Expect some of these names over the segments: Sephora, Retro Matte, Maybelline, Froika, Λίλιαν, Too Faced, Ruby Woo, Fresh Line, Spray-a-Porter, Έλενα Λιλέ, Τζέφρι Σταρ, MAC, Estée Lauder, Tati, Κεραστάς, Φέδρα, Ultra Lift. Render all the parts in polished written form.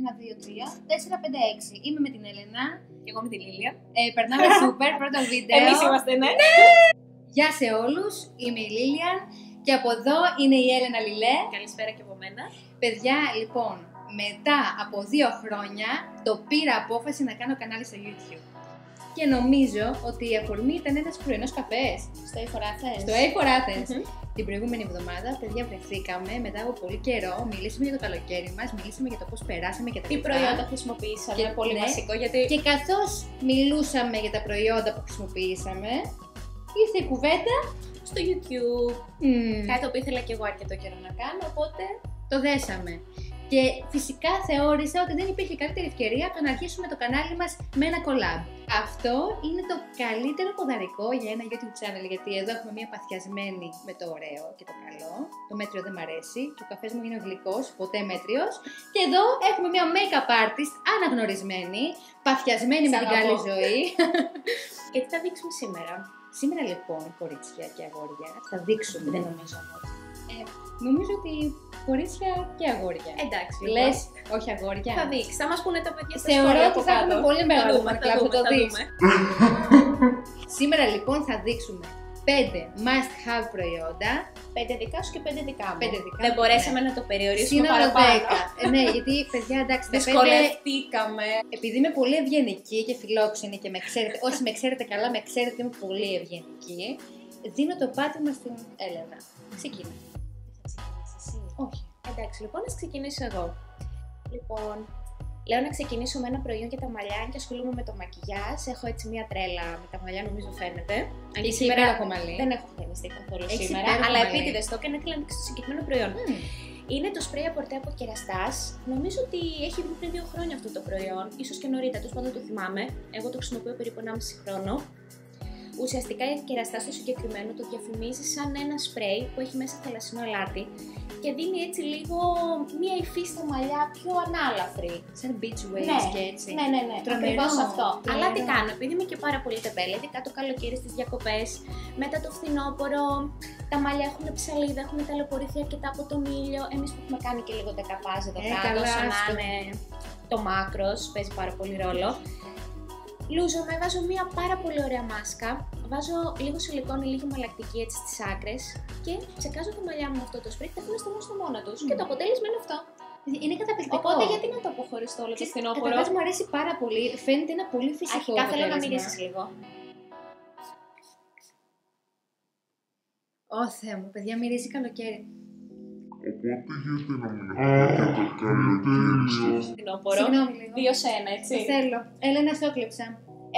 1, 2, 3, 4, 5, 6. Είμαι με την Έλενα. Και εγώ με τη Λίλιαν. Περνάμε super, πρώτο βίντεο. Εμείς είμαστε, ναι. Γεια σε όλους, είμαι η Λίλιαν. Και από εδώ είναι η Έλενα Λιλέ. Καλησπέρα και από μένα. Παιδιά, λοιπόν, μετά από 2 χρόνια το πήρα απόφαση να κάνω κανάλι στο YouTube. Και νομίζω ότι η αφορμή ήταν ένας πρωινός καφές. Στο A4Athens. Την προηγούμενη εβδομάδα, παιδιά, βρεθήκαμε μετά από πολύ καιρό. Μιλήσαμε για το καλοκαίρι μας, μιλήσαμε για το πώς περάσαμε και τα λοιπά. Τι προϊόντα χρησιμοποιήσαμε, και πολύ βασικό γιατί. Και καθώς μιλούσαμε για τα προϊόντα που χρησιμοποιήσαμε, ήρθε η κουβέντα στο YouTube. Κάτι το οποίο ήθελα και εγώ αρκετό καιρό να κάνω, οπότε το δέσαμε. Και φυσικά θεώρησα ότι δεν υπήρχε καλύτερη ευκαιρία από το να αρχίσουμε το κανάλι μας με ένα collab. Αυτό είναι το καλύτερο ποδαρικό για ένα YouTube channel, γιατί εδώ έχουμε μία παθιασμένη με το ωραίο και το καλό. Το μέτριο δεν μ' αρέσει, ο καφές μου είναι γλυκός, ποτέ μέτριος. Και εδώ έχουμε μία make-up artist αναγνωρισμένη, παθιασμένη με την καλή ζωή. Και τι θα δείξουμε σήμερα? Σήμερα λοιπόν, κορίτσια και αγόρια, θα δείξουμε. Δεν νομίζω όμως. Νομίζω ότι κορίτσια και αγόρια. Εντάξει. Λες, όχι αγόρια. Θα δείξει, θα μας πούνε τα παιδιά στα σχόλια. Θεωρώ ότι θα έχουμε πολύ μεγάλο μακλά που το δείξει. Σήμερα λοιπόν θα δείξουμε 5 must have προϊόντα. 5 δικά σου και 5 δικά μου. 5 δικά. Δεν μπορέσαμε να το περιορίσουμε παραπάνω. 10. Ναι, γιατί παιδιά, εντάξει, δυσκολευτήκαμε. Επειδή είμαι πολύ ευγενική και φιλόξενη και με ξέρετε, όσοι με ξέρετε καλά, με ξέρετε ότι είμαι πολύ ευγενική. Δίνω το πάτημα στην Έλενα. Ξεκινά. Όχι. Εντάξει, λοιπόν, ας ξεκινήσω εγώ. Λοιπόν, λέω να ξεκινήσω με ένα προϊόν για τα μαλλιά και ασχολούμαι με το μακιγιάζ. Έχω έτσι μία τρέλα με τα μαλλιά, νομίζω φαίνεται. Αν και σήμερα δεν έχω φαίνεστε καθόλου σήμερα, αλλά επίτηδες το έκανα και να ανοίξω το συγκεκριμένο προϊόν. Είναι το σπρέι απορτέ από Κεραστάς. Νομίζω ότι έχει βγει πριν 2 χρόνια αυτό το προϊόν, ίσως και νωρίτερα, τόσο πάντα το θυμάμαι. Εγώ το χρησιμοποιώ περίπου 1,5 χρόνο. Ουσιαστικά η Κεραστάς στο συγκεκριμένο το διαφημίζει σαν ένα σπρέι που έχει μέσα θαλασσινό αλάτι και δίνει έτσι λίγο μία υφή στα μαλλιά πιο ανάλαφρη. Σαν beach waves και έτσι. Ναι. Ακριβώς αυτό. Τρομερό. Αλλά τι κάνω, επειδή είμαι και πάρα πολύ τεμπέλη, ειδικά το καλοκαίρι στις διακοπές, μετά το φθινόπωρο, τα μαλλιά έχουν ψαλίδα, έχουν ταλαιπωρηθεί αρκετά από τον ήλιο. Εμείς που έχουμε κάνει και λίγο τα καπάζ εδώ κάτω, όσο να είναι το μάκρος, παίζει πάρα πολύ ρόλο. Λούζομαι, βάζω μία πάρα πολύ ωραία μάσκα, βάζω λίγο σιλικόνη, λίγο μαλακτική έτσι στις άκρες και ψεκάζω τα μαλλιά μου με αυτό το σπρέι και τα αφήνω στο μόνο τους και το αποτέλεσμα είναι αυτό. Είναι καταπληκτικό. Οπότε γιατί να το αποχωριστώ όλο το φθινόπωρο. Καταρχάς μου αρέσει πάρα πολύ, φαίνεται ένα πολύ φυσικό αποτέλεσμα. Αρχικά θέλω να μυρίσεις λίγο. Ω Θεέ μου, παιδιά, μυρίζει καλοκαίρι. Οπότε γιατί να μην έχω και καλοκαίρι. Συγγνώμη, 2 σε 1, έτσι. Θέλω. Έλενα, στο κλέψα.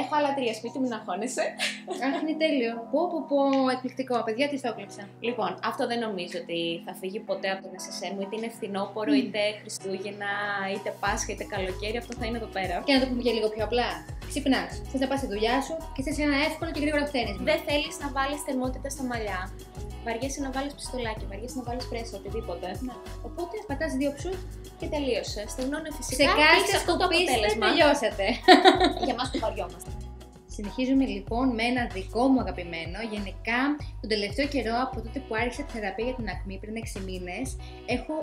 Έχω άλλα 3 σπίτι, μην αγχώνεσαι. Αχ, είναι τέλειο. Εκπληκτικό. Παιδιά, τι στο κλέψα. Λοιπόν, αυτό δεν νομίζω ότι θα φύγει ποτέ από τον SSR μου. Είτε είναι φθινόπωρο, είτε Χριστούγεννα, είτε Πάσχα, είτε καλοκαίρι. Αυτό θα είναι εδώ πέρα. Και να το πούμε και λίγο πιο απλά. Ξυπνάς, θες να πας στη δουλειά σου και θες ένα εύκολο και γρήγορο χτένισμα. Δεν θέλεις να βάλεις θερμότητα στα μαλλιά. Βαριέσαι να βάλεις πιστολάκι, βαριέσαι να βάλεις πρέσα, οτιδήποτε. Ναι. Οπότε πατάς 2 ψου και τελείωσε. Στεγνώνε φυσικά. Ξεκάστε, σκουπίστε, τελειώσατε. Για μας που βαριόμαστε. Συνεχίζουμε λοιπόν με ένα δικό μου αγαπημένο. Γενικά, τον τελευταίο καιρό από τότε που άρχισα τη θεραπεία για την ακμή πριν 6 μήνες, έχω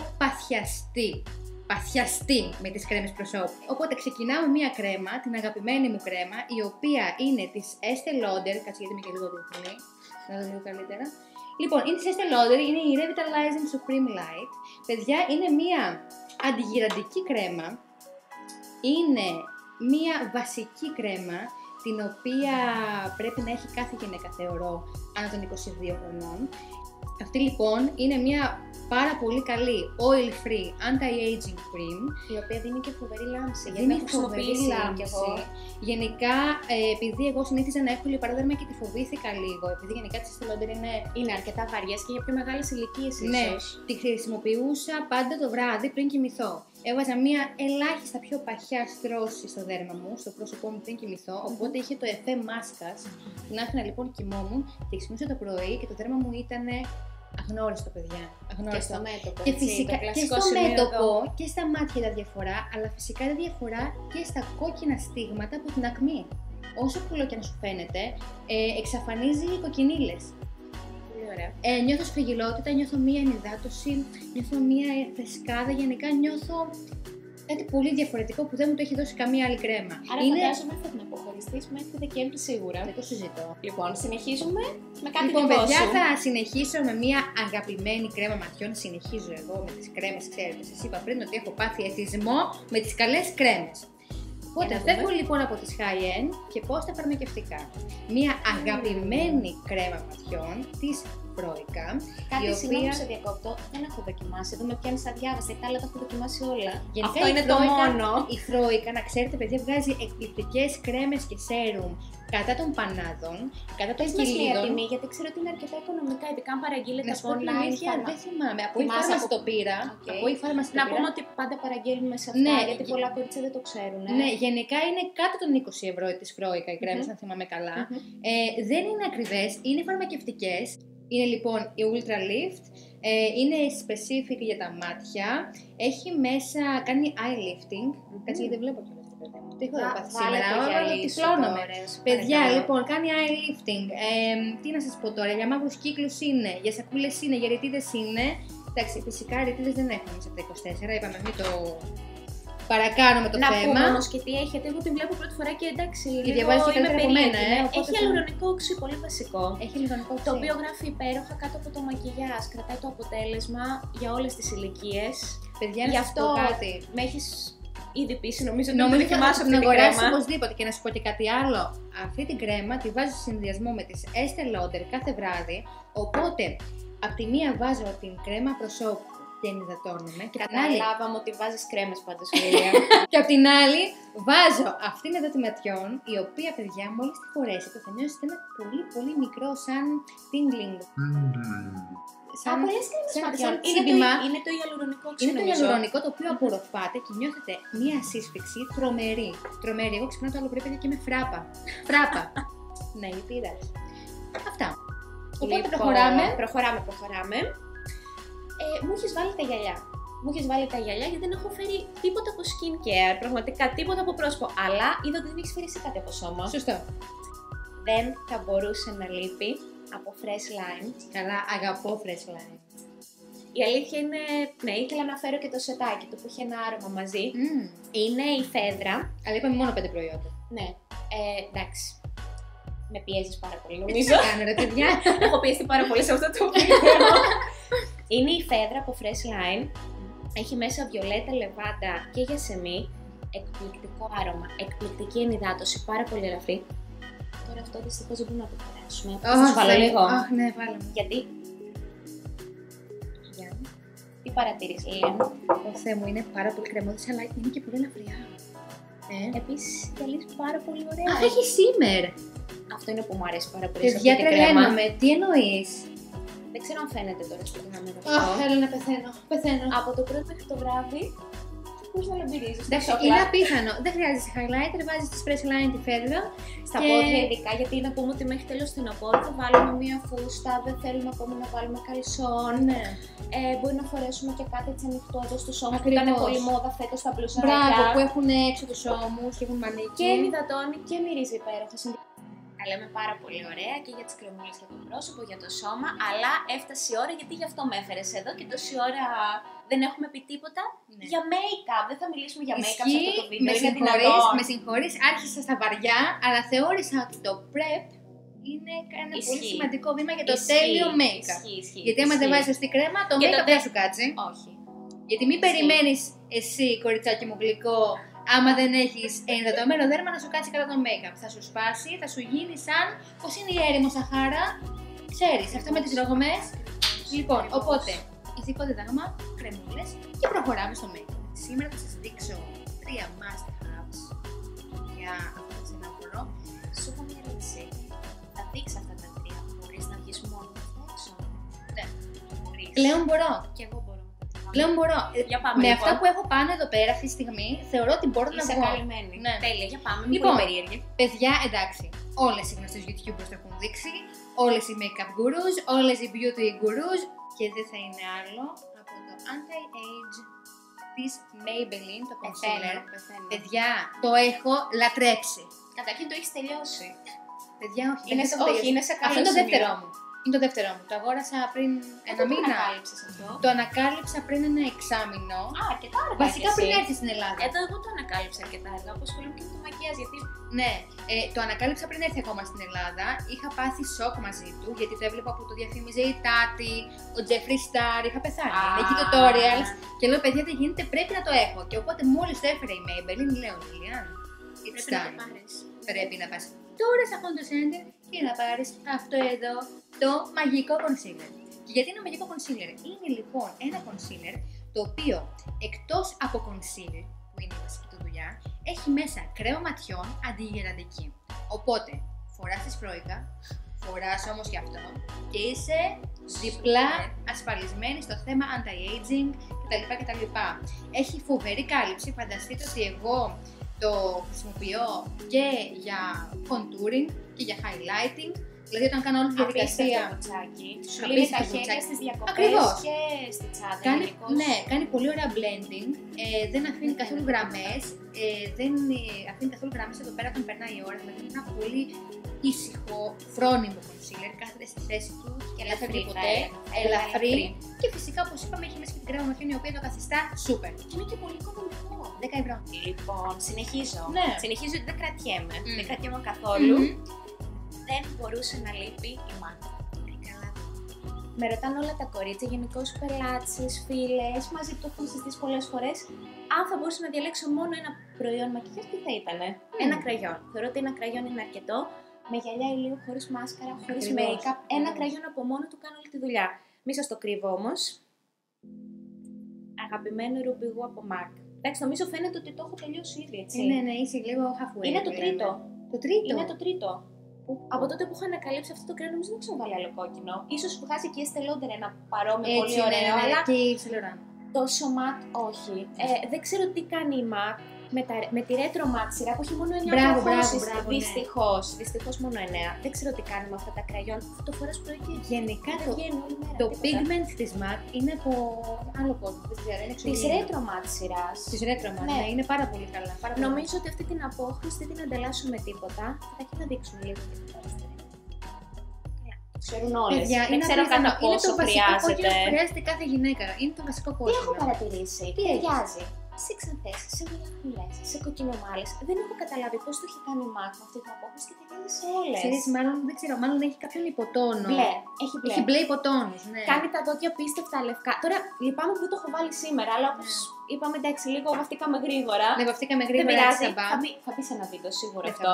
παθιαστεί με τις κρέμες προσώπου. Οπότε ξεκινάω με μία κρέμα, την αγαπημένη μου κρέμα, η οποία είναι της Estée Lauder. Κάτσε γιατί είμαι και λίγο διεθνή, να δω λίγο καλύτερα. Λοιπόν, είναι της Estée Lauder, είναι η Revitalizing Supreme Light. Παιδιά, είναι μία αντιγυραντική κρέμα. Είναι μία βασική κρέμα, την οποία πρέπει να έχει κάθε γυναίκα, θεωρώ, άνω των 22 χρονών. Αυτή λοιπόν είναι μια πάρα πολύ καλή oil-free, anti-aging cream, η οποία δίνει και φοβερή λάμψη. Δεν έχω χρησιμοποιήσει κι εγώ. Γενικά, επειδή εγώ συνήθιζα να έχω λιπαρόδερμα και τη φοβήθηκα λίγο, επειδή γενικά τις Estée Lauder είναι αρκετά βαριές και για πιο μεγάλες ηλικίες ίσως. Ναι, τη χρησιμοποιούσα πάντα το βράδυ πριν κοιμηθώ. Έβαζα μία ελάχιστα πιο παχιά στρώση στο δέρμα μου, στο πρόσωπό μου πριν κοιμηθώ, οπότε είχε το εφέ μάσκας. Την άφηνα λοιπόν, κοιμόμουν και ξυπνούσα το πρωί και το δέρμα μου ήταν αγνώριστο, παιδιά. Αγνώριστο. Και στο μέτωπο. Και, φυσικά, και στο μέτωπο εδώ. Και στα μάτια είδα διαφορά, αλλά φυσικά είδα διαφορά και στα κόκκινα στίγματα από την ακμή. Όσο κουλό και αν σου φαίνεται, εξαφανίζει οι κοκκινίλες. Νιώθω σφυγιλότητα, νιώθω μία ενυδάτωση, νιώθω μία φρεσκάδα, γενικά νιώθω κάτι πολύ διαφορετικό που δεν μου το έχει δώσει καμία άλλη κρέμα. Άρα φαντάζομαι θα την αποχωριστείς μέχρι Δεκέμβρη σίγουρα. Δεν το συζητώ. Λοιπόν, συνεχίζουμε με κάτι λοιπόν, παιδιά, θα συνεχίσω με μια αγαπημένη κρέμα ματιών. Συνεχίζω εγώ με τις κρέμες, ξέρετε, σας είπα πριν ότι έχω πάθει εθισμό με τις καλές κρέμες. Οπότε φεύγω λοιπόν από τις high-end και πάω στα φαρμακευτικά. Μία αγαπημένη κρέμα ματιών της Φρόικα. Κάτι η οποία... σε διακόπτω, δεν έχω δοκιμάσει. Εδώ με πιάνεις αδιάβαστα, τα άλλα τα έχω δοκιμάσει όλα. Γενικά, αυτό είναι Φρόικα, το μόνο. Η Φρόικα, να ξέρετε, παιδιά, βγάζει εκπληκτικές κρέμες και σέρουμ κατά των πανάδων, κατά των κοιλίδων. Τιμή, γιατί ξέρω ότι είναι αρκετά οικονομικά, ειδικά αν παραγγείλετε από online. Δεν θυμάμαι. Από η φάρμαση το πήρα. Να πούμε ότι πάντα παραγγέλνουμε σε αυτά, ναι, γιατί πολλά κορίτσια δεν το ξέρουν. Ναι, γενικά είναι κάτω των 20 ευρώ της Φρόικα οι κρέμες, αν θυμάμαι καλά. Δεν είναι ακριβές, είναι φαρμακευτικές. Είναι λοιπόν η Ultra Lift, είναι specific για τα μάτια, έχει μέσα, κάνει eye lifting, κάτσε γιατί δεν βλέπω κιόλας την παιδιά μου, τι έχω πάθει σήμερα, όλα τυφλώνομαι. Παιδιά, λοιπόν, κάνει eye lifting, τι να σας πω τώρα, για μαύρους κύκλους είναι, για σακούλες είναι, για ρητίδες είναι, εντάξει, φυσικά ρητίδες δεν έχουμε σε τα 24, είπαμε μην το... παρακάνω με το θέμα. Να πούμε όμως και τι έχετε, εγώ την βλέπω πρώτη φορά και εντάξει, λίγο είμαι περίεργη. Έχει αλουρονικό οξύ, πολύ βασικό. Έχει αλουρονικό οξύ. Το οποίο γράφει υπέροχα κάτω από το μακιγιάζ, κρατάει το αποτέλεσμα για όλες τις ηλικίες. Παιδιά, να σας πω κάτι. Με έχεις ήδη πείσει, νομίζω ότι θα δοκιμάσω αυτή την κρέμα. Νομίζω οπωσδήποτε και να σου πω και κάτι άλλο. Αυτή την κρέμα τη βάζω σε συνδυασμό με τις Estée Lauder κάθε βράδυ. Οπότε, από τη μία βάζω την κρέμα προσώπου. Και ενυδατώνουμε. Καταλάβαμε ότι βάζεις κρέμες πάντως, Λίλιαν. Και απ' την άλλη, βάζω αυτήν εδώ τη ματιών, η οποία, παιδιά, μόλις τη φορέσετε, θα νιώσετε ένα πολύ πολύ μικρό σαν tingling. Σαν πολλές κρέμες ματιών. Είναι το ιαλουρονικό οξύ. Είναι το ιαλουρονικό το οποίο απορροφάτε και νιώθετε μία σύσφυξη τρομερή. Τρομερή. Εγώ ξυπνάω το άλλο πρωί και με φράπα. Φράπα. Ναι, η πείρα. Αυτά. Οπότε προχωράμε. Μου έχεις βάλει τα γυαλιά. Μου έχεις βάλει τα γυαλιά γιατί δεν έχω φέρει τίποτα από skin care, πραγματικά τίποτα από πρόσωπο. Αλλά είδα ότι δεν έχεις φέρει εσύ κάτι από σώμα. Σωστό. Δεν θα μπορούσε να λείπει από Fresh Line. Καλά, αγαπώ Fresh Line. Η αλήθεια είναι, ναι, ήθελα να φέρω και το σετάκι του που είχε ένα άρωμα μαζί. Είναι η Φέδρα. Αλλά είπαμε μόνο 5 προϊόντα. Ναι, εντάξει. Με πιέζεις πάρα πολύ, νομίζω. Τι κάνω, ρε παιδιά. Έχω πιέσει πάρα πολύ σε αυτό το βίντεο. Είναι η Φέδρα από Fresh Line, έχει μέσα βιολέτα, λεβάντα και γιασεμί, εκπληκτικό άρωμα, εκπληκτική ενυδάτωση, πάρα πολύ ελαφρύ. Τώρα αυτό δυστυχώς δεν μπορούμε να το περάσουμε, θα σας βάλω λίγο. Ναι, βάλω. Γιατί... Τι παρατήρησες, Λίλιαν? Ο Θεέ μου, είναι πάρα πολύ κρεμώδης, αλλά είναι και πολύ ελαφριά. Επίσης, γυαλίζει πάρα πολύ ωραία. Αχ, έχει σήμερα. Αυτό είναι που μου αρέσει πάρα πολύ σε αυτή την κρέμα. Τρελαίνομαι, τι εννοείς? Δεν ξέρω αν φαίνεται τώρα στο δυναμένο αυτό. Θέλω να πεθαίνω. Από το πρωί μέχρι το βράδυ, πώς να λαμπυρίζεις. Είναι απίθανο. Δεν χρειάζεσαι highlighter, βάζεις τη Fresh Line τη Φέδρα. Στα πόδια ειδικά, γιατί να πούμε ότι μέχρι τέλος φθινοπόρου θα βάλουμε μία φούστα, δεν θέλουμε ακόμα να βάλουμε καλσόν. Ναι. Μπορεί να φορέσουμε και κάτι έτσι ανοιχτό εδώ στους ώμους που ήταν πολύ μόδα φέτος τα μπλουζάκια. Μπράβο, που έχουν έξω τους ώμους και έχουν μανίκι. Και ενυδατώνει και μυρίζει υπέροχα. Τα λέμε πάρα πολύ ωραία και για τις κρεμούλες για το πρόσωπο, για το σώμα, αλλά έφτασε η ώρα γιατί γι' αυτό με έφερες εδώ και τόση ώρα δεν έχουμε πει τίποτα για make-up. Δεν θα μιλήσουμε για make-up σε αυτό το βίντεο. Με συγχωρείς, άρχισα στα βαριά, αλλά θεώρησα ότι το prep είναι ένα πολύ σημαντικό βήμα για το τέλειο make-up. Γιατί άμα δεν βάζεις σωστή κρέμα, το make-up δεν σου κάτσει. Όχι. Γιατί μην περιμένεις εσύ, κοριτσάκι μου γλυκό, άμα δεν έχεις ενδατωμένο δέρμα να σου κάτσει κατά το make-up. Θα σου σπάσει, θα σου γίνει σαν πως είναι η έρημο Σαχάρα. Ξέρεις, αυτό με τις ρογμές. Λοιπόν, οπότε, ηθικό διδάγμα, κρεμούλες και προχωράμε στο make-up. Σήμερα θα σας δείξω 3 must-haves για αυτό το σενάφορο. Σου έχω μια ερώτηση. Θα δείξω αυτά τα 3, μπορείς να βγεις μόνο έξω? Ναι, μπορείς. Πλέον μπορώ. Και εγώ μπορώ. Πλέον μπορώ. Με λοιπόν, αυτά που έχω πάνω εδώ πέρα αυτή τη στιγμή, θεωρώ ότι μπορώ να βγω. Καλυμμένη. Ναι. Τέλεια, για πάμε. Λοιπόν, παιδιά, εντάξει, όλες οι γνωστές YouTubers το έχουν δείξει, όλες οι make-up gurus, όλες οι beauty gurus και δεν θα είναι άλλο από το anti-age της Maybelline, το concealer. Παιδιά, το έχω λατρέψει. Καταρχήν το έχεις τελειώσει. Παιδιά, όχι. Είναι σε καλό σημείο. Αυτό είναι το δεύτερό μου. Είναι το δεύτερό μου. Το αγόρασα πριν ένα μήνα. Αυτό. Το ανακάλυψα πριν ένα εξάμηνο. Α, αρκετά αργά. Βασικά πριν έρθει στην Ελλάδα. Εγώ το ανακάλυψα αρκετά αργά. Όπως ασχολούμαι και με το μακιάζ. Γιατί... Ναι, το ανακάλυψα πριν έρθει ακόμα στην Ελλάδα. Είχα πάθει σοκ μαζί του γιατί το έβλεπα που το διαφήμιζε η Tati, ο Τζέφρι Σταρ. Είχα πεθάνει. Εκεί tutorials. Και λέω, παιδιά, δεν γίνεται, πρέπει να το έχω. Και οπότε μόλις το έφερε η Maybelline, λέω, Λίλιαν, πρέπει να πας τώρα σε αυτό το center και να πάρεις αυτό εδώ, το μαγικό concealer. Και γιατί είναι μαγικό concealer? Είναι λοιπόν ένα concealer το οποίο εκτός από concealer, που είναι η βασική του δουλειά, έχει μέσα κρέο ματιών αντιγεραντική. Οπότε φοράς τη Φρόικα, φοράς όμως και αυτό και είσαι διπλά ασφαλισμένη στο θέμα anti-aging κτλ. Έχει φοβερή κάλυψη, φανταστείτε ότι εγώ το χρησιμοποιώ και για contouring και για highlighting. Δηλαδή, όταν κάνω όλη τη διαδικασία. Απίστευτο κουτσάκι. Σου λύνει τα χέρια στις διακοπές και στη τσάντα. Ναι, κάνει πολύ ωραία blending. Δεν αφήνει καθόλου γραμμές. Δεν αφήνει καθόλου γραμμές εδώ πέρα όταν περνάει η ώρα. Δηλαδή, είναι ένα πολύ ήσυχο, φρόνιμο concealer. Κάθεται στη θέση του και δεν φεύγει ποτέ. Ελαφρύ. Και φυσικά, όπως είπαμε, έχει μέσα και την κρέμα ματιών η οποία το καθιστά super. Και είναι και πολύ οικονομικό. 10 ευρώ. Λοιπόν, συνεχίζω. Ναι. Συνεχίζω ότι δεν κρατιέμαι. Δεν κρατιέμαι καθόλου. Δεν μπορούσε να λείπει η MAC. Με ρωτάνε όλα τα κορίτσια, γενικώς πελάτσες, φίλες, μαζί το έχουν συζητήσει πολλές φορές. Αν θα μπορούσα να διαλέξω μόνο ένα προϊόν μακιγιάζ, τι θα ήτανε? Ένα κραγιόν. Θεωρώ ότι ένα κραγιόν είναι αρκετό. Με γυαλιά ηλίου, χωρίς μάσκαρα, χωρίς make-up. Ένα κραγιόν από μόνο του κάνει όλη τη δουλειά. Μη σας το κρύβω όμως. Αγαπημένο ρουμπιγού από MAC. Εντάξει, νομίζω φαίνεται ότι το έχω τελειώσει ήδη, έτσι. Ναι, είσαι λίγο χαφουέ. Είναι το τρίτο. Είναι το τρίτο. Από τότε που είχα ανακαλύψει αυτό το κρέμα, νομίζω δεν ξαναβάλει άλλο κόκκινο. Ίσως που χάσει και η Estée Lauder ένα παρόμοιο πολύ ωραίο, αλλά τόσο matte όχι. Δεν ξέρω τι κάνει η MAC με τη Retro Matte σειρά που έχει μόνο 9 χρώματα. Δυστυχώς, μόνο 9. Δεν ξέρω τι κάνει με αυτά τα κραγιόν. Το φοράς πρωί και γενικά το pigment της MAC είναι από άλλο κόσμο. Της Retro Matte σειράς. Της Retro Matte, ναι, είναι πάρα πολύ καλά. Νομίζω ότι αυτή την απόχρωση δεν την ανταλλάσσουμε τίποτα. Θα τα έχει να δείξουμε λίγο. Ξέρουν όλες. Δεν ξέρω κατά πόσο χρειάζεται. Χρειάζεται κάθε γυναίκα. Είναι το βασικό κόστος. Τι έχω παρατηρήσει? Τι ταιριάζει σε ξανθέσεις, σε μελαχρινές, σε κοκκινομάλες. Δεν έχω καταλάβει πώς το έχει κάνει η MAC με αυτή την απόχρωση και ταιριάζει σε όλες. Ξέρεις, μάλλον έχει κάποιον υποτόνο. Μπλε. Έχει μπλε υποτόνους. Ναι. Κάνει τα δόντια απίστευτα λευκά. Τώρα λυπάμαι που δεν το έχω βάλει σήμερα, αλλά όπως είπαμε, εντάξει, λίγο βαφτήκαμε γρήγορα. Ναι, βαφτήκαμε γρήγορα. Δεν πειράζει. Θα πει σε ένα βίντεο σίγουρα αυτό.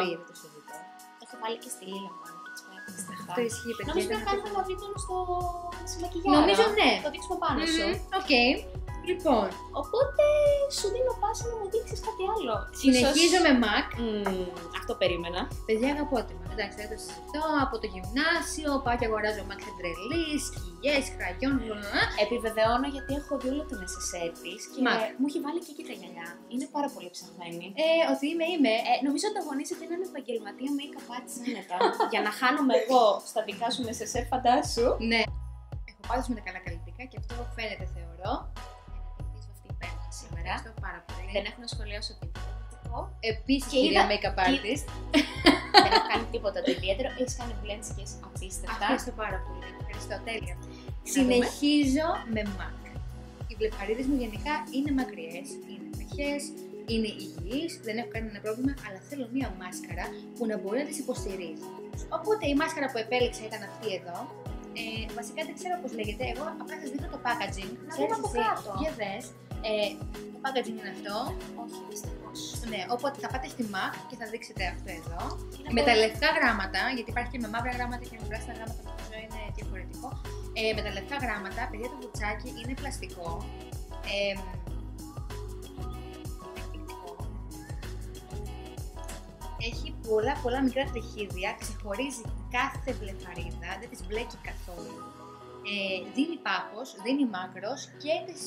Το έχω βάλει και στη Λίλιαν μου. Το ισχύει, παιδιά. Νομίζω να κάνουμε ένα βίντεο στο μακιγιάρο. Νομίζω ναι. Το δείξουμε πάνω σου. Λοιπόν. Οπότε σου δίνω πάσα να μου δείξεις κάτι άλλο. Συνεχίζω με MAC. Αυτό περίμενα. Παιδιά, αγαπώ τη MAC. Εντάξει, δεν το συζητώ. Από το γυμνάσιο πάω και αγοράζω MAC σε τρελή, σκυλιές, κραγιόν. Επιβεβαιώνω γιατί έχω δει όλο την SSR της και μου έχει βάλει και εκεί τα γυαλιά. Είναι πάρα πολύ ψαχμένη. Ότι είμαι. Νομίζω ότι αγωνίζεται έναν επαγγελματία make-up artist μετά. Για να χάνομαι εγώ στα δικά σου με SSR, φαντάσου. Ναι. Έχω πάντως με τα καλά καλλιτικά και αυτό φαίνεται, θεωρώ. Σήμερα. Πάρα πολύ. Δεν έχω να σχολιάσω τίποτα. Επίσης και κυρία make-up artist. Δεν έχω κάνει τίποτα το ιδιαίτερο. Έχεις κάνει blends και είσαι απίστευτα. Ευχαριστώ πάρα πολύ. Ευχαριστώ, τέλεια. Συνεχίζω με MAC. Οι βλεφαρίδες μου γενικά είναι μακριές, είναι μεχές, είναι υγιείς, δεν έχω κανένα πρόβλημα, αλλά θέλω μία μάσκαρα που να μπορεί να τις υποστηρίζει. Οπότε η μάσκαρα που επέλεξα ήταν αυτή εδώ. Βασικά δεν ξέρω πώς λέγεται, εγώ απλά σας δείχνω το packaging. Να δούμε από κάτω. Για δες. Το packaging είναι αυτό. Όχι, δυστυχώς. Ναι, οπότε θα πάτε στη MAC και θα δείξετε αυτό εδώ. Με τα λευκά γράμματα, γιατί υπάρχει και με μαύρα γράμματα και με πράσινα γράμματα, το οποίο είναι διαφορετικό. Με τα λευκά γράμματα, παιδιά, το κουτσάκι είναι πλαστικό. Έχει πολλά μικρά τριχίδια, ξεχωρίζει κάθε βλεφαρίδα, δεν τις μπλέκει καθόλου. Δίνει πάχος, δίνει μάκρος και τις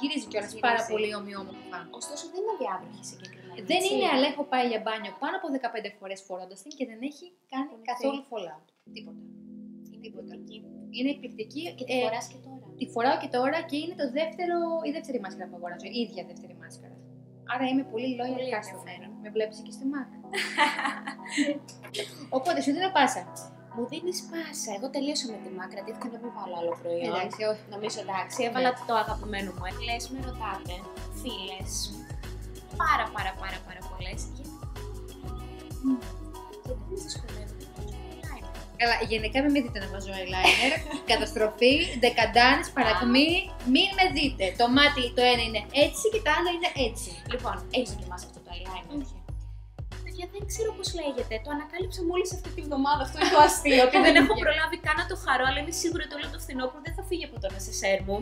γυρίζει κιόλας πάρα πολύ ομοιόμορφα. Ωστόσο δεν είναι αδιάβροχη συγκεκριμένα. Δεν είναι, αλλά έχω πάει για μπάνιο πάνω από 15 φορές φορώντας την και δεν έχει κάνει καθόλου fallout. Τίποτα. Είναι εκπληκτική. Και τη φοράς και τώρα. Τη φοράω και τώρα και είναι η δεύτερη μάσκαρα που αγοράζω. Η ίδια δεύτερη μάσκαρα. Άρα είμαι πολύ loyal customer. Με βλέπεις και στη MAC. Οπότε σου δίνω πάσα. Μου δίνει πάσα. Εγώ τελείωσα με τη μάκρα, τύχηκα να μην βάλω άλλο προϊόν. Εντάξει, όχι, νομίζω εντάξει. Έβαλα το αγαπημένο μου. Λες, με ρωτάτε, φίλες, πάρα πολλές. Και δεν είναι δυσκολεύει να βάζω eyeliner. Καλά, γενικά μην με δείτε να βάζω eyeliner. Καταστροφή, δεκαντάνες, παρακμή. Μην με δείτε. Το μάτι το ένα είναι έτσι και το άλλο είναι έτσι. Λοιπόν, έχεις δοκιμάσει αυτό το eyeliner? Δεν ξέρω πώς λέγεται. Το ανακάλυψα μόλις αυτή την εβδομάδα. Αυτό είναι το αστείο. Και δεν έχω προλάβει καν να το χαρώ, αλλά είμαι σίγουρη ότι όλο το φθινόπωρο δεν θα φύγει από το νεσεσέρ μου.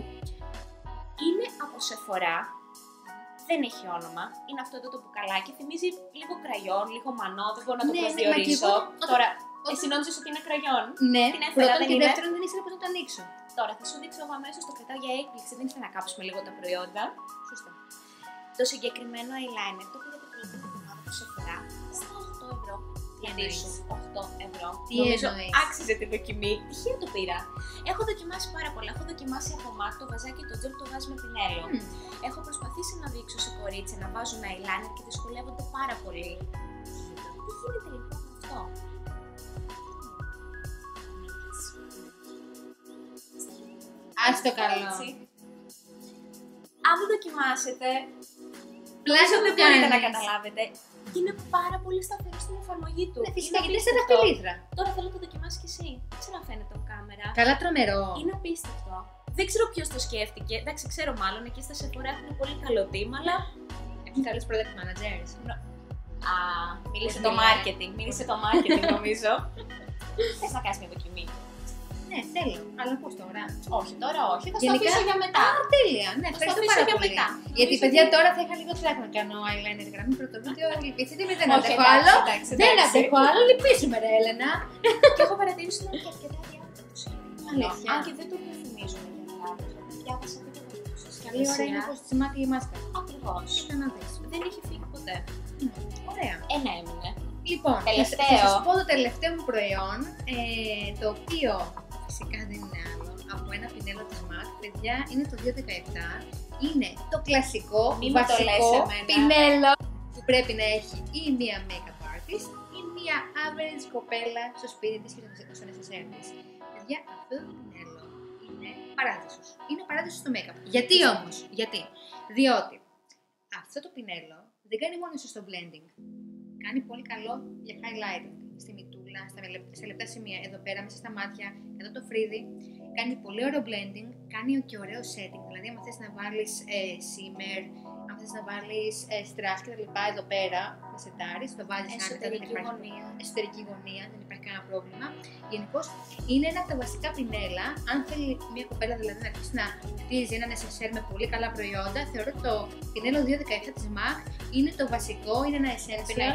Είναι από Sephora. Δεν έχει όνομα. Είναι αυτό εδώ το μπουκαλάκι. Θυμίζει λίγο κραγιόν, λίγο μανόδηγο, να το προσδιορίσω. Τώρα, εσύ νόμιζες ότι είναι κραγιόν. Ναι, πρώτον και δεύτερον δεν ήξερα πώς να το ανοίξω. Τώρα θα σου δείξω εγώ αμέσως, το κρατάω για έκπληξη. Δεν ήθελα να κάψουμε λίγο τα προϊόντα. Σωστά. Το συγκεκριμένο eyeliner το πήρα την πρώτη εβδομάδα του Sephora στα 8 ευρώ. Δηλαδή, 8 ευρώ. Νομίζω άξιζε τη δοκιμή. Τυχαία το πήρα. Έχω δοκιμάσει πάρα πολλά. Έχω δοκιμάσει από MAC το βαζάκι, το τζελ, το βάζουμε με πινέλο. Έχω προσπαθήσει να δείξω σε κορίτσια να βάζουν eyeliner και δυσκολεύονται πάρα πολύ. Τι γίνεται λοιπόν αυτό? Ας το καλό. Αν δεν δοκιμάσετε, πλάσιο δεν μπορείτε να καταλάβετε. Και είναι πάρα πολύ σταθερό στην εφαρμογή του. Ναι, φυσικά γιατί είσαι δαχτυλίδρα. Τώρα θέλω να το δοκιμάσεις κι εσύ. Δεν ξέρω αν φαίνεται από κάμερα. Καλά, τρομερό. Είναι απίστευτο. Δεν ξέρω ποιος το σκέφτηκε. Εντάξει, ξέρω μάλλον εκεί στα Sephora έχουν πολύ καλό team, αλλά. Έχει καλούς product managers. Α, μίλησε το marketing. Μίλησε το marketing, νομίζω. Θες να κάνεις μια δοκιμή? Ναι, θέλω. Αλλά πώς τώρα? Όχι, τώρα όχι. Θα το αφήσω για μετά. Α, τέλεια. Ναι, θα το αφήσω για μετά. Γιατί παιδιά τώρα θα είχα λίγο slack να κάνω eyeliner γραμμή πρωτοβουλία. Λυπηθείτε με, δεν αντέχω άλλο. Δεν αντέχω άλλο, λυπήσουμε ρε Έλενα. Και έχω παρατηρήσει ότι είναι αρκετά διάφοροι. Αν και δεν το διαφημίζουν για παράδειγμα. Διάβασα και το κομμάτι. Καλή ώρα είναι όπως τη μάτια είμαστε. Ακριβώς. Δεν έχει φύγει ποτέ. Ωραία. Ένα έμεινε. Λοιπόν, θα σας πω το τελευταίο μου προϊόν, το οποίο φυσικά δεν είναι άλλο από ένα πινέλο της MAC, παιδιά, είναι το 217. Είναι το κλασικό, βασικό πινέλο που πρέπει να έχει ή μία make-up artist ή μία average κοπέλα στο σπίτι της και στο SSR της. Παιδιά, αυτό το πινέλο είναι παράδεισος. Είναι παράδεισος στο make-up. Γιατί όμως? Γιατί? Διότι αυτό το πινέλο δεν κάνει μόνο στο blending. Κάνει πολύ καλό για highlighting στη μυτούλα, σε λεπτά σημεία, εδώ πέρα, μέσα στα μάτια, εδώ το φρύδι. Κάνει πολύ ωραίο blending, κάνει και ωραίο setting. Δηλαδή, αν θες να βάλεις shimmer, αν θες να βάλεις strass και τα λοιπά, εδώ πέρα, να σετάρεις, το βάζεις εσωτερική γωνία. Εσωτερική γωνία, δεν υπάρχει κανένα πρόβλημα. Γενικώς, είναι ένα από τα βασικά πινέλα. Αν θέλει μια κοπέλα δηλαδή να αρχίσει να χτίζει ένα SSR με πολύ καλά προϊόντα, θεωρώ ότι το πινέλο 217 της MAC είναι το βασικό, είναι ένα essential.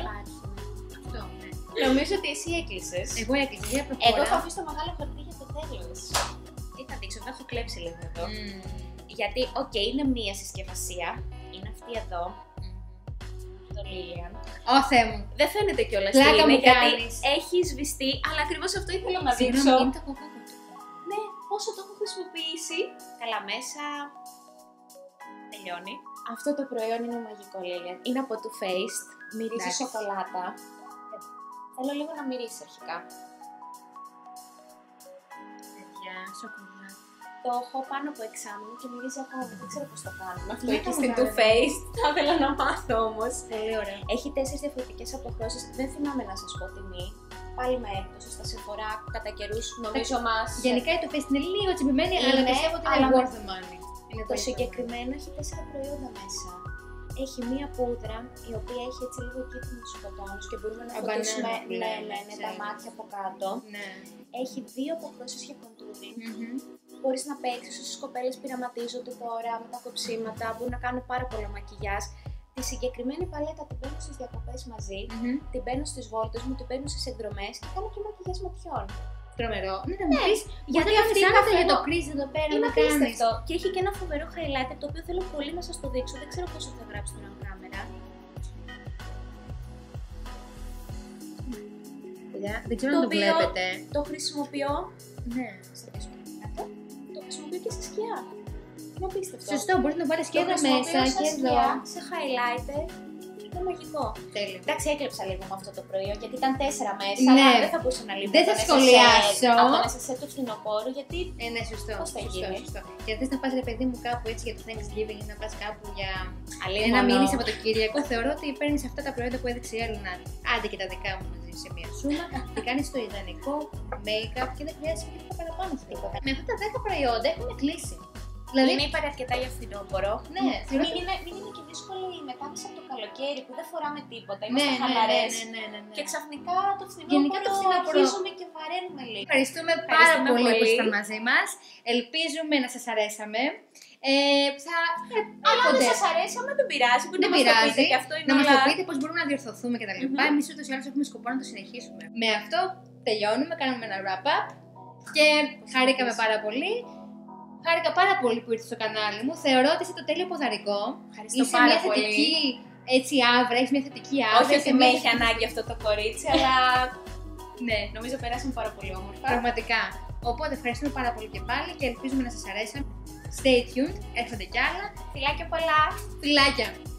Αυτό, ναι. Νομίζω ότι εσύ έκλεισες. Εγώ έκλεισα, για προχώρα. Εγώ έχω αφήσει το μεγάλο χαρτί για το τέλος. Τι θα δείξω, θα έχω κλέψει λίγο εδώ. Γιατί, okay, είναι μία συσκευασία. Είναι αυτή εδώ. Το Λίλιαν. Ω Θεέ μου. Δεν φαίνεται κιόλας τι είναι, γιατί έχει σβηστεί, αλλά ακριβώς αυτό ήθελα να δείξω. Είναι το κομμάτι του. Ναι, πόσο το έχω χρησιμοποιήσει. Καλά μέσα. Τελειώνει. Αυτό το προϊόν είναι μαγικό, Λίλιαν. Είναι από Too Faced. Μυρίζει σοκολάτα. Θέλω λίγο να μυρίσει αρχικά. Παιδιά, σοκολάτα. Το έχω πάνω από 6 μήνες και μυρίζει ακόμα. Δεν ξέρω πώς το κάνουμε. Αυτό έχει στην Too Faced. Θα ήθελα να μάθω όμως. Πολύ ωραία. Έχει 4 διαφορετικές αποχρώσεις. Δεν θυμάμαι να σας πω τιμή. Πάλι με έκδοση στα Sephora κατά καιρούς, νομίζω μας. Γενικά η Too Faced είναι λίγο τσιμπημένη, αλλά πιστεύω ότι είναι worth the money. Το συγκεκριμένο έχει 4 προϊόντα μέσα. Έχει μία πούδρα η οποία έχει έτσι λίγο κίτρινους σκοτώνους και μπορούμε να φωτίσουμε τα μάτια από κάτω. Έχει 2 αποχρώσεις για κοντούρι. Μπορείς να παίξεις, όσες κοπέλες πειραματίζονται τώρα με τα κοψίματα, μπορούν να κάνουν πάρα πολλά μακιγιάζ. Τη συγκεκριμένη παλέτα την παίρνω στις διακοπές μαζί, την παίρνω στις βόλτες μου, την παίρνω στις εκδρομές και κάνω και μακιγιάζ ματιών. Τρομερό. Ναι, να μου πεις, γιατί αυτή για το κρίζ εδώ πέρα να κάνεις. Και έχει και ένα φοβερό highlighter το οποίο θέλω πολύ να σας το δείξω, δεν ξέρω πόσο θα γράψει την κάμερα. Δεν ξέρω αν το βλέπετε. Το χρησιμοποιώ. Ναι. Και σε σκιά. Είναι απίστευτο. Σωστό, μπορείς να το πάρεις και εδώ μέσα και εδώ. Σε highlighter. μαγικό. Τέλειο. Εντάξει, έκλεψα λίγο με αυτό το προϊόν γιατί ήταν 4 μέσα. Ναι. Αλλά δεν θα μπορούσα να λείπω. Δεν θα σχολιάσω. Από μέσα σε του φθινοπόρου, γιατί. Ναι, σωστό. Πώς θα γίνει. Γιατί θες να πας, ρε παιδί μου, κάπου έτσι για το Thanksgiving ή να πας κάπου για ένα μήνυμα Σαββατοκύριακο. Θεωρώ ότι παίρνει αυτά τα προϊόντα που έδειξε η Έλενα. Άντε και τα δικά μου μαζί σε μία σούμα και κάνει το ιδανικό make-up και δεν χρειάζεται τίποτα παραπάνω σε τίποτα. Με αυτά τα 10 προϊόντα έχουν κλείσει. Δηλαδή, είναι είπατε αρκετά για φθινόπωρο. Ναι, μην είναι και δύσκολο η μετάβαση από το καλοκαίρι που δεν φοράμε τίποτα. Είμαστε χαλαρές. Ναι. Και ξαφνικά το φθινόπωρο αρχίζουμε και βαραίνουμε λίγο. Ευχαριστούμε πάρα πολύ που ήσασταν μαζί μας. Ελπίζουμε να σας αρέσαμε. Αλλά αν δεν σας αρέσει, άμα δεν πειράζει, μπορείτε να μας το πείτε και αυτό είναι όλα. Να μας το πείτε πώς μπορούμε να διορθωθούμε κτλ. Εμείς ούτως ή άλλως έχουμε σκοπό να το συνεχίσουμε. Με αυτό τελειώνουμε, κάνουμε ένα wrap-up και χαρήκαμε πάρα πολύ. Χάρηκα πάρα πολύ που ήρθες στο κανάλι μου. Θεωρώ ότι είσαι το τέλειο ποδαρικό. Είσαι μια θετική αύρα, έχεις μια θετική αύρα. Όχι ότι με έχει ανάγκη αυτό το κορίτσι, αλλά ναι, νομίζω περάσαμε πάρα πολύ όμορφα. Πραγματικά. Οπότε ευχαριστούμε πάρα πολύ και πάλι και ελπίζουμε να σας αρέσουν. Stay tuned, έρχονται κι άλλα. Φιλάκια πολλά. Φιλάκια.